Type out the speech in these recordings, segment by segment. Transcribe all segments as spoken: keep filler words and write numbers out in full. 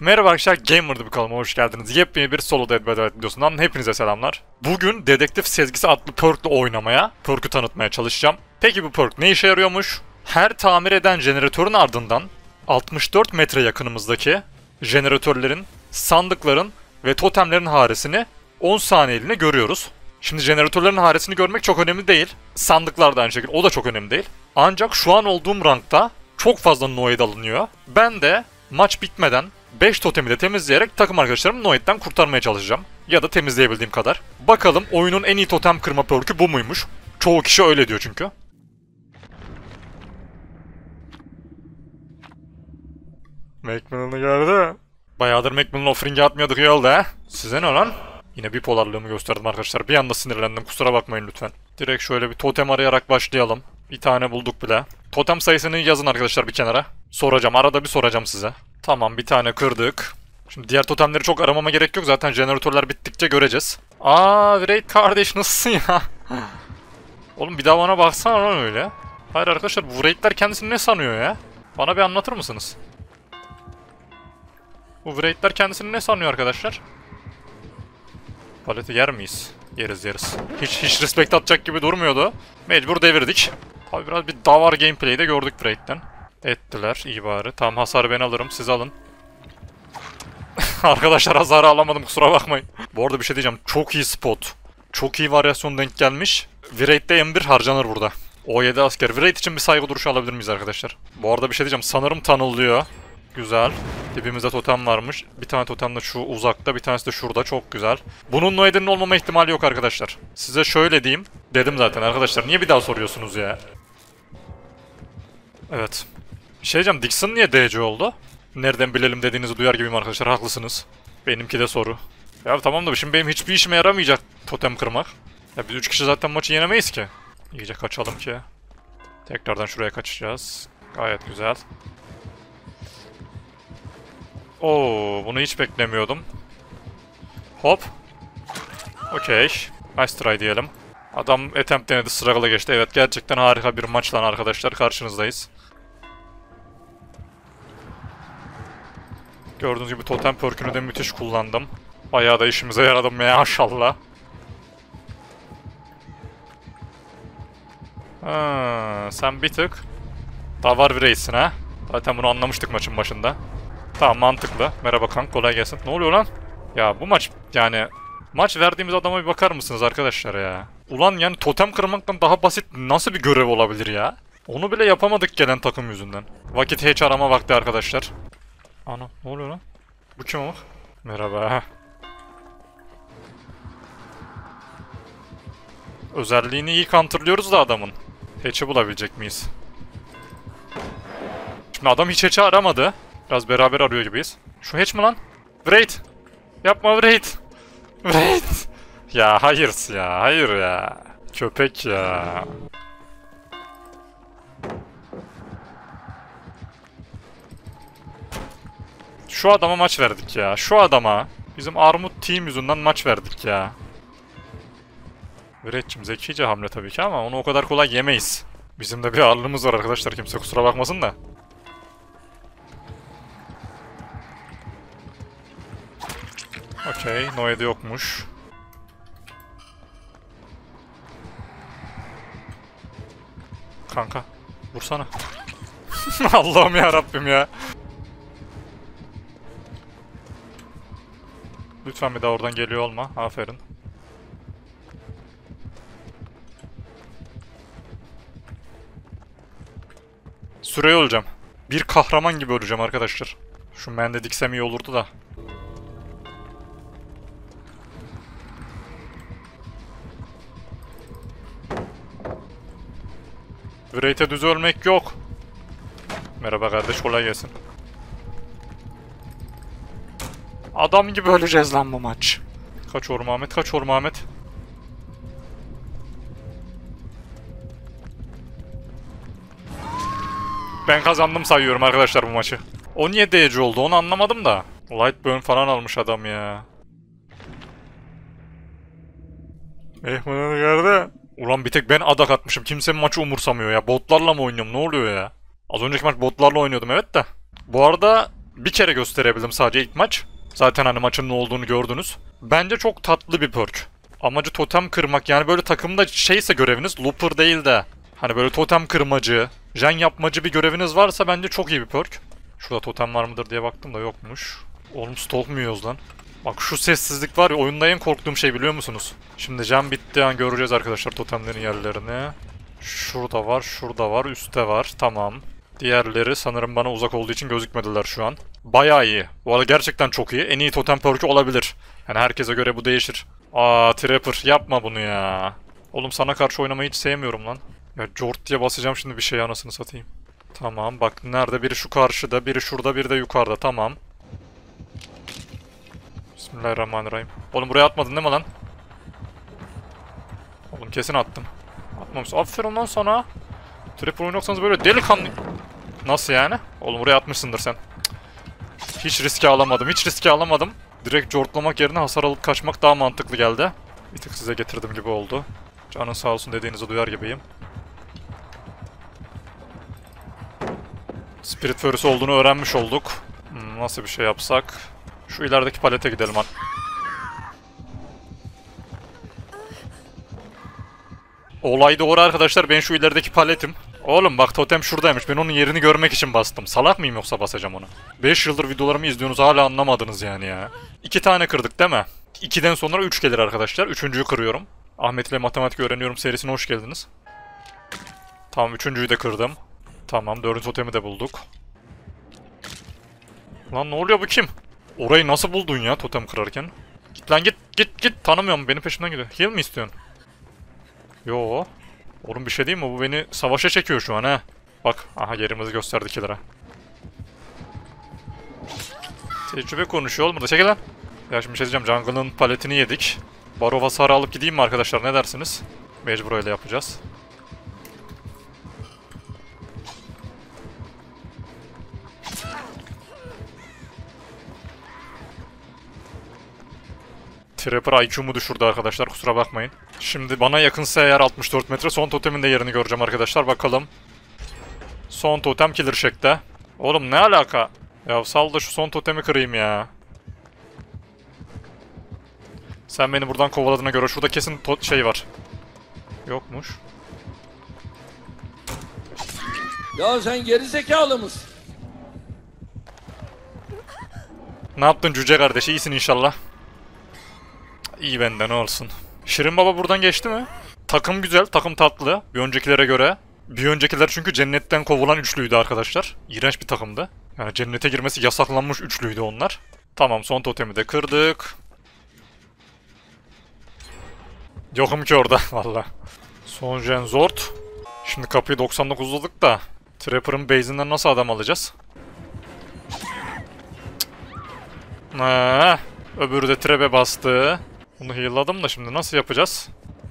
Merhaba arkadaşlar, Gamer'da bir kanalıma hoş geldiniz. Yepyeni bir solo Dead by Daylight videosundan hepinize selamlar. Bugün Dedektif Sezgisi adlı perk'le oynamaya, perk'ü tanıtmaya çalışacağım. Peki bu perk ne işe yarıyormuş? Her tamir eden jeneratörün ardından altmış dört metre yakınımızdaki jeneratörlerin, sandıkların ve totemlerin haresini on saniyeliğine görüyoruz. Şimdi jeneratörlerin haresini görmek çok önemli değil. Sandıklar da aynı şekilde, o da çok önemli değil. Ancak şu an olduğum rankta çok fazla noid alınıyor. Ben de maç bitmeden beş totemi de temizleyerek takım arkadaşlarımı noid'den kurtarmaya çalışacağım. Ya da temizleyebildiğim kadar. Bakalım oyunun en iyi totem kırma perk'ü bu muymuş? Çoğu kişi öyle diyor çünkü. Macmillan'ı gördü. Bayağıdır Macmillan offering'e atmıyorduk, iyi oldu he. Size ne lan? Yine bipolarlığımı gösterdim arkadaşlar. Bir anda sinirlendim, kusura bakmayın lütfen. Direkt şöyle bir totem arayarak başlayalım. Bir tane bulduk bile. Totem sayısını yazın arkadaşlar bir kenara. Soracağım, arada bir soracağım size. Tamam, bir tane kırdık. Şimdi diğer totemleri çok aramama gerek yok. Zaten jeneratörler bittikçe göreceğiz. Aaa Wraith kardeş, nasılsın ya? Oğlum bir daha bana baksana lan öyle. Hayır arkadaşlar, bu Wraith'ler kendisini ne sanıyor ya? Bana bir anlatır mısınız? Bu Wraith'ler kendisini ne sanıyor arkadaşlar? Paleti yer miyiz? Yeriz yeriz. Hiç hiç respect atacak gibi durmuyordu. Mecbur devirdik. Tabi biraz bir davar gameplay'de gördük Wraith'ten. Ettiler, iyi bari. Tam hasar ben alırım, siz alın. Arkadaşlar hasarı alamadım, kusura bakmayın. Bu arada bir şey diyeceğim, çok iyi spot. Çok iyi varyasyon denk gelmiş. Wraith'de M bir harcanır burada. O yedi asker. Wraith için bir saygı duruşu alabilir miyiz arkadaşlar? Bu arada bir şey diyeceğim, sanırım tanılıyor. Güzel. Dibimizde totem varmış. Bir tane totem de şu uzakta, bir tanesi de şurada. Çok güzel. Bunun noid'inin olmama ihtimali yok arkadaşlar. Size şöyle diyeyim. Dedim zaten arkadaşlar, niye bir daha soruyorsunuz ya? Evet. Şey diyeceğim, Dixon niye D C oldu? Nereden bilelim dediğinizi duyar gibiyim arkadaşlar, haklısınız. Benimki de soru. Ya tamam da şimdi benim hiçbir işime yaramayacak totem kırmak. Ya biz üç kişi zaten maçı yenemeyiz ki. İyice kaçalım ki. Tekrardan şuraya kaçacağız. Gayet güzel. Oo, bunu hiç beklemiyordum. Hop. Okey. Nice try diyelim. Adam attempt denedi, struggle'a geçti. Evet, gerçekten harika bir maçla arkadaşlar karşınızdayız. Gördüğünüz gibi totem perk'ünü de müthiş kullandım. Bayağı da işimize yaradım maşallah. Ha, sen bir tık davar bireysin ha. Zaten bunu anlamıştık maçın başında. Tamam, mantıklı. Merhaba kank, kolay gelsin. Ne oluyor lan? Ya bu maç, yani maç verdiğimiz adama bir bakar mısınız arkadaşlar ya? Ulan yani totem kırmaktan daha basit nasıl bir görev olabilir ya? Onu bile yapamadık gelen takım yüzünden. Vakit hiç arama vakti arkadaşlar. Ana, ne oluyor lan? Bu kim o? Merhaba. Özelliğini iyi counterlıyoruz da adamın. Hatch'i bulabilecek miyiz? Şimdi adam hiç hatch'i aramadı. Biraz beraber arıyor gibiyiz. Şu hatch mi lan? Wraith! Yapma Wraith! Wraith! Ya hayır ya, hayır ya. Köpek ya. Şu adama maç verdik ya. Şu adama. Bizim armut team yüzünden maç verdik ya. Wraith'cim zekice hamle tabii ki ama onu o kadar kolay yemeyiz. Bizim de bir ağırlığımız var arkadaşlar. Kimse kusura bakmasın da. Okey. Noed'i yokmuş. Kanka. Vursana. Allah'ım ya Rabbim ya. Lütfen bir daha oradan geliyor olma. Aferin. Süreyi öleceğim. Bir kahraman gibi öleceğim arkadaşlar. Şu mende diksem iyi olurdu da. Wraith'e düz ölmek yok. Merhaba kardeş, kolay gelsin. Adam gibi öleceğiz lan bu maç. Kaç orma Ahmet, kaç orma Ahmet. Ben kazandım sayıyorum arkadaşlar bu maçı. O niye D C oldu onu anlamadım da. Light burn falan almış adam ya. Ehman'ın gardı. Ulan bir tek ben adak atmışım. Kimse maçı umursamıyor ya. Botlarla mı oynuyorum? Ne oluyor ya? Az önceki maç botlarla oynuyordum evet de. Bu arada bir kere gösterebildim sadece ilk maç. Zaten hani maçın ne olduğunu gördünüz. Bence çok tatlı bir perk. Amacı totem kırmak. Yani böyle takımda şeyse göreviniz, looper değil de hani böyle totem kırmacı, jen yapmacı bir göreviniz varsa bence çok iyi bir perk. Şurada totem var mıdır diye baktım da yokmuş. Oğlum stalk mu yiyoruz lan? Bak şu sessizlik var ya, oyunda en korktuğum şey biliyor musunuz? Şimdi jam bittiği an göreceğiz arkadaşlar totemlerin yerlerini. Şurada var, şurada var, üstte var. Tamam. Diğerleri sanırım bana uzak olduğu için gözükmediler şu an. Bayağı iyi. Bu arada gerçekten çok iyi. En iyi totem perk'ü olabilir. Yani herkese göre bu değişir. Aa Trapper yapma bunu ya. Oğlum sana karşı oynamayı hiç sevmiyorum lan. Ya jort diye basacağım şimdi bir şey anasını satayım. Tamam bak nerede, biri şu karşıda, biri şurada, biri de yukarıda. Tamam. Bismillahirrahmanirrahim. Oğlum buraya atmadın değil mi lan? Oğlum kesin attım. Atmamışsın. Aferin lan sana. Trapper oynuyorsanız böyle delikanlı... Nasıl yani? Oğlum buraya atmışsındır sen. Hiç riske alamadım. Hiç riske alamadım. Direkt jortlamak yerine hasar alıp kaçmak daha mantıklı geldi. Bir tık size getirdim gibi oldu. Canın sağ olsun dediğinizi duyar gibiyim. Spiritfarer'ı olduğunu öğrenmiş olduk. Hmm, nasıl bir şey yapsak? Şu ilerideki palete gidelim hadi. Olay doğru arkadaşlar, ben şu ilerideki paletim. Oğlum bak totem şuradaymış, ben onun yerini görmek için bastım. Salak mıyım yoksa basacağım onu? beş yıldır videolarımı izliyorsunuz hala anlamadınız yani ya. iki tane kırdık değil mi? ikiden sonra üç gelir arkadaşlar. üçüncüyü kırıyorum. Ahmet ile Matematik Öğreniyorum serisine hoş geldiniz. Tamam üçüncüyü de kırdım. Tamam dördüncü totemi de bulduk. Lan ne oluyor bu kim? Orayı nasıl buldun ya totem kırarken? Git lan git git git, tanımıyorum, benim peşimden gidiyor. Heal mi istiyorsun? Yo. Oğlum bir şey değil mi? Bu beni savaşa çekiyor şu an ha. Bak aha yerimizi gösterdik ilere. Tecrübe konuşuyor olmadı. Çekil lan. Ya şimdi bir şey diyeceğim. Jungle'ın paletini yedik. Barov hasarı alıp gideyim mi arkadaşlar? Ne dersiniz? Mecbur öyle yapacağız. Trapper I Q'mu düşürdü arkadaşlar, kusura bakmayın. Şimdi bana yakınsa eğer altmış dört metre son totemin de yerini göreceğim arkadaşlar, bakalım. Son totem killer shack'te. Oğlum ne alaka? Ya sal da şu son totemi kırayım ya. Sen beni buradan kovaladığına göre şurada kesin şey var. Yokmuş. Ya sen gerizekalı mısın? Ne yaptın cüce kardeş? İyisin inşallah. İyi benden olsun. Şirin Baba buradan geçti mi? Takım güzel, takım tatlı. Bir öncekilere göre. Bir öncekiler çünkü cennetten kovulan üçlüydü arkadaşlar. İğrenç bir takımdı. Yani cennete girmesi yasaklanmış üçlüydü onlar. Tamam son totemi de kırdık. Yokum ki orada valla. Son gen zort. Şimdi kapıyı doksan dokuzladık da. Trapper'ın base'inden nasıl adam alacağız? Ha, öbürü de trap'e bastı. Bunu heal'ladım da şimdi nasıl yapacağız?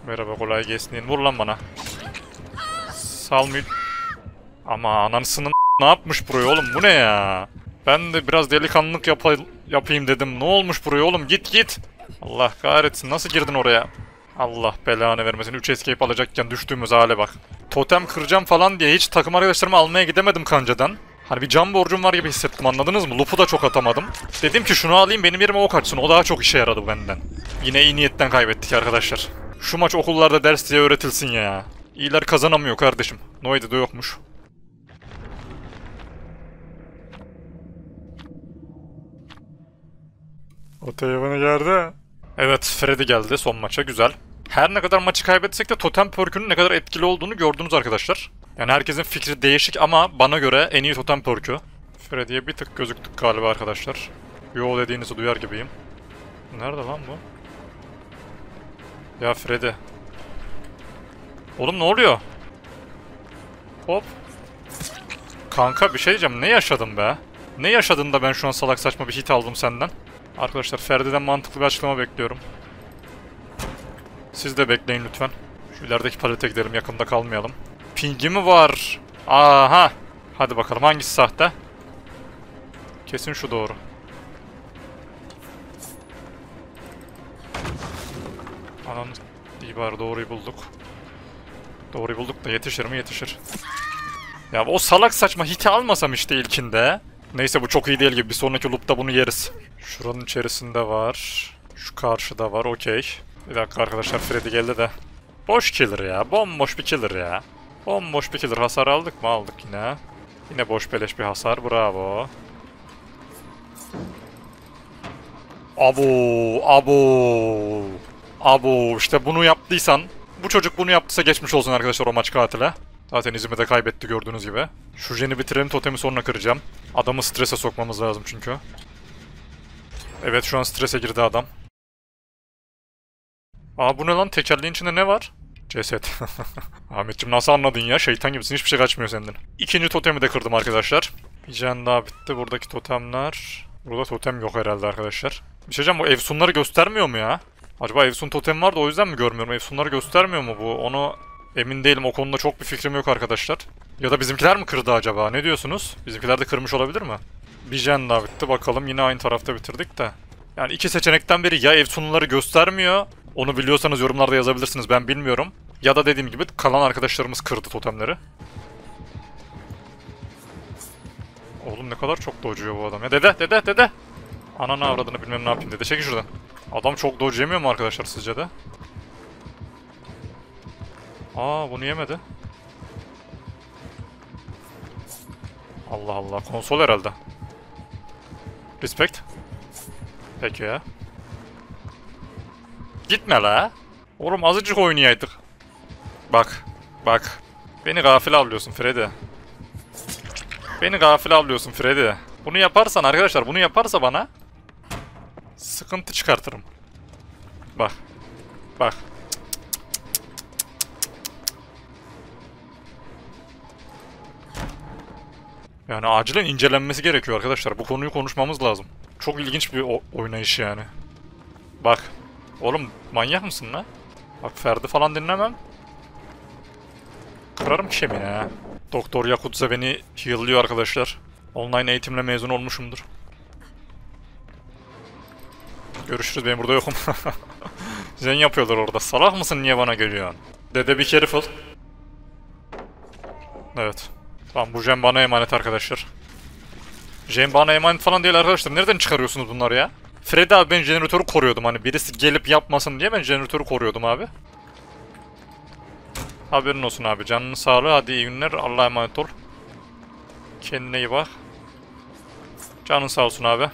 Merhaba kolay gelsin. Vur lan bana. Salmıyor. Ama anasının ne yapmış buraya oğlum, bu ne ya? Ben de biraz delikanlılık yap yapayım dedim. Ne olmuş buraya oğlum, git git. Allah kahretsin, nasıl girdin oraya? Allah belanı vermesin. üç escape alacakken düştüğümüz hale bak. Totem kıracağım falan diye hiç takım arkadaşlarımı almaya gidemedim kancadan. Hani bir can borcum var gibi hissettim, anladınız mı? Loop'u da çok atamadım. Dedim ki şunu alayım benim yerime o kaçsın, o daha çok işe yaradı benden. Yine iyi niyetten kaybettik arkadaşlar. Şu maç okullarda ders diye öğretilsin ya. İyiler kazanamıyor kardeşim. Noydi de yokmuş. O telefonu geldi. Evet Freddy geldi son maça, güzel. Her ne kadar maçı kaybetsek de totem perk'ünün ne kadar etkili olduğunu gördünüz arkadaşlar. Yani herkesin fikri değişik ama bana göre en iyi totem perk'ü. Freddy'ye bir tık gözüktük galiba arkadaşlar. Yo dediğinizi duyar gibiyim. Nerede lan bu? Ya Freddy. Oğlum ne oluyor? Hop. Kanka bir şey diyeceğim. Ne yaşadın be? Ne yaşadın da ben şu an salak saçma bir hit aldım senden? Arkadaşlar Freddy'den mantıklı bir açıklama bekliyorum. Siz de bekleyin lütfen. Şu ilerideki palete gidelim, yakında kalmayalım. Pingi mi var? Aha. Hadi bakalım hangisi sahte? Kesin şu doğru. Anam iyi, bari doğruyu bulduk. Doğruyu bulduk da yetişir mi? Yetişir. Ya o salak saçma hiti almasam işte ilkinde. Neyse bu çok iyi değil gibi. Bir sonraki loop'ta bunu yeriz. Şuranın içerisinde var. Şu karşıda var. Okey. Bir dakika arkadaşlar, Freddy geldi de. Boş killer ya. Bomboş bir killer ya. Bomboş bir killer. Hasar aldık mı? Aldık yine. Yine boş beleş bir hasar. Bravo. Abo. Abo. Abo. İşte bunu yaptıysan. Bu çocuk bunu yaptıysa geçmiş olsun arkadaşlar o maç katile. Zaten izimi de kaybetti gördüğünüz gibi. Şu jeni bitirelim, totemi sonra kıracağım. Adamı strese sokmamız lazım çünkü. Evet şu an strese girdi adam. Aa bu ne lan? Tekerleğin içinde ne var? Ceset. Ahmetciğim nasıl anladın ya? Şeytan gibisin, hiçbir şey kaçmıyor senden. İkinci totemi de kırdım arkadaşlar. Bir jen daha bitti buradaki totemler. Burada totem yok herhalde arkadaşlar. Bir şey diyeceğim, bu efsunları göstermiyor mu ya? Acaba efsun totemi var da o yüzden mi görmüyorum? Efsunları göstermiyor mu bu? Onu... Emin değilim, o konuda çok bir fikrim yok arkadaşlar. Ya da bizimkiler mi kırdı acaba? Ne diyorsunuz? Bizimkiler de kırmış olabilir mi? Bir jen daha bitti bakalım, yine aynı tarafta bitirdik de. Yani iki seçenekten biri, ya efsunları göstermiyor. Onu biliyorsanız yorumlarda yazabilirsiniz, ben bilmiyorum. Ya da dediğim gibi kalan arkadaşlarımız kırdı totemleri. Oğlum ne kadar çok dojuyor bu adam ya. Dede dede dede. Ananı avradını bilmem ne yapayım dede. Çekin şuradan. Adam çok doju yemiyor mu arkadaşlar sizce de? Aa bunu yemedi. Allah Allah, konsol herhalde. Respect. Peki ya. Gitme la. Oğlum azıcık oynayaydık. Bak. Bak. Beni gafil avlıyorsun Freddy. Beni gafil avlıyorsun Freddy. Bunu yaparsan arkadaşlar, bunu yaparsa bana sıkıntı çıkartırım. Bak. Bak. Yani acilen incelenmesi gerekiyor arkadaşlar. Bu konuyu konuşmamız lazım. Çok ilginç bir oynayış yani. Bak. Oğlum manyak mısın lan? Bak Ferdi falan dinlemem. Kırarım kişemini ha. Doktor Yakutza beni heal'lıyor arkadaşlar. Online eğitimle mezun olmuşumdur. Görüşürüz, ben burada yokum. Zen yapıyorlar orada. Salak mısın, niye bana geliyorsun? Dede bir careful. Evet. Tamam bu jen bana emanet arkadaşlar. Jen bana emanet falan değil arkadaşlar. Nereden çıkarıyorsunuz bunları ya? Freddy abi ben jeneratörü koruyordum, hani birisi gelip yapmasın diye ben jeneratörü koruyordum abi. Haberin olsun abi, canının sağlığı, hadi iyi günler, Allah'a emanet ol. Kendine iyi bak. Canın sağ olsun abi.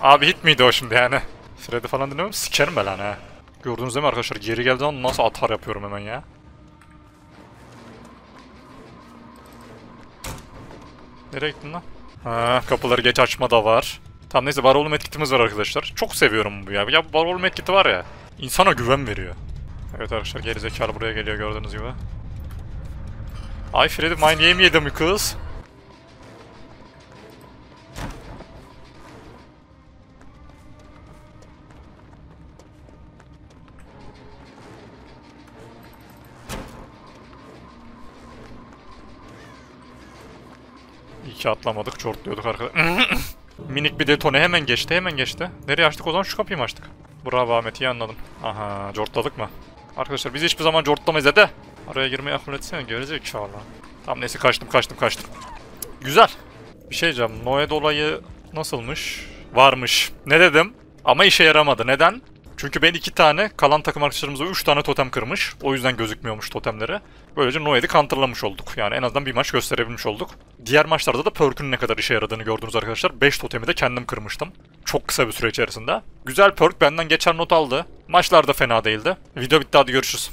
Abi hit miydi o şimdi yani? Freddy falan dinlemem, sikerim ben lan ha. Gördünüz değil mi arkadaşlar? Geri geldi ama nasıl atar yapıyorum hemen ya. Nereye gittin lan? Ha, kapıları geç açma da var. Tamam neyse, bar oğlum etkitimiz var arkadaşlar. Çok seviyorum bu ya. Ya bar oğlum etkiti var ya. İnsana güven veriyor. Evet arkadaşlar, geri zekalı buraya geliyor gördüğünüz gibi. Ay Freddy my name yedim kız. İki atlamadık, çortluyorduk arkadaşlar. Minik bir detone hemen geçti, hemen geçti. Nereye açtık o zaman? Şu kapıyı mı açtık? Bravo Ahmet, iyi anladım. Aha, çortladık mı? Arkadaşlar biz hiçbir zaman çortlamayız hadi. Araya girmeyi akıl etsene, görecek şu valla. Tamam neyse, kaçtım kaçtım kaçtım. Güzel. Bir şey diyeceğim, Noed olayı nasılmış? Varmış. Ne dedim? Ama işe yaramadı. Neden? Çünkü ben iki tane, kalan takım arkadaşlarımıza üç tane totem kırmış. O yüzden gözükmüyormuş totemleri. Böylece Noed'i counterlamış olduk. Yani en azından bir maç gösterebilmiş olduk. Diğer maçlarda da perk'ün ne kadar işe yaradığını gördünüz arkadaşlar. beş totemi de kendim kırmıştım. Çok kısa bir süre içerisinde. Güzel perk, benden geçer not aldı. Maçlar da fena değildi. Video bitti, hadi görüşürüz.